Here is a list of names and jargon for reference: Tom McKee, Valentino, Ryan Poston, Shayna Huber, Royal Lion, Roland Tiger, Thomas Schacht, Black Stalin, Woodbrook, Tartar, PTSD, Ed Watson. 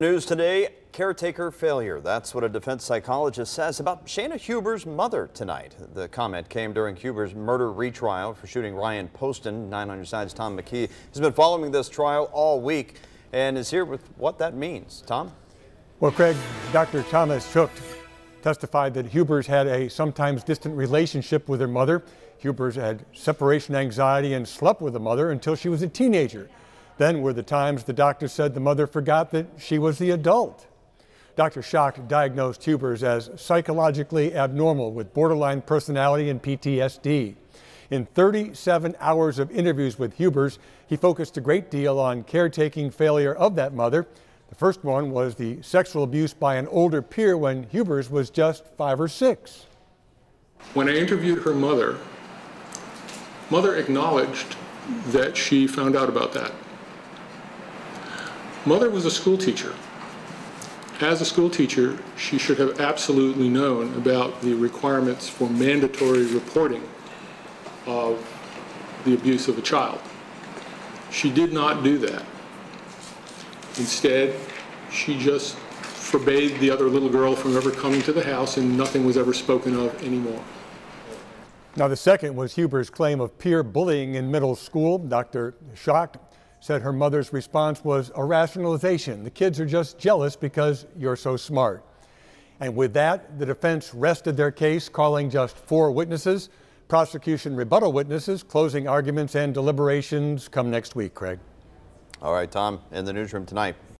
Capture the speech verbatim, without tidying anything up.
News today, caretaker failure. That's what a defense psychologist says about Shayna Huber's mother tonight. The comment came during Huber's murder retrial for shooting Ryan Poston. nine hundred side's Tom McKee has been following this trial all week and is here with what that means. Tom? Well, Craig, Doctor Thomas Schacht testified that Huber's had a sometimes distant relationship with her mother. Huber's had separation anxiety and slept with the mother until she was a teenager. Then were the times the doctor said the mother forgot that she was the adult. Doctor Schacht diagnosed Huber's as psychologically abnormal with borderline personality and P T S D. In thirty-seven hours of interviews with Huber's, he focused a great deal on caretaking failure of that mother. The first one was the sexual abuse by an older peer when Huber's was just five or six. When I interviewed her mother, mother acknowledged that she found out about that. Mother was a school teacher. As a school teacher, she should have absolutely known about the requirements for mandatory reporting of the abuse of a child. She did not do that. Instead, she just forbade the other little girl from ever coming to the house, and nothing was ever spoken of anymore. Now, the second was Huber's claim of peer bullying in middle school. Doctor Schacht said her mother's response was a rationalization. The kids are just jealous because you're so smart. And with that, the defense rested their case, calling just four witnesses. Prosecution rebuttal witnesses, closing arguments and deliberations come next week, Craig. All right, Tom, in the newsroom tonight.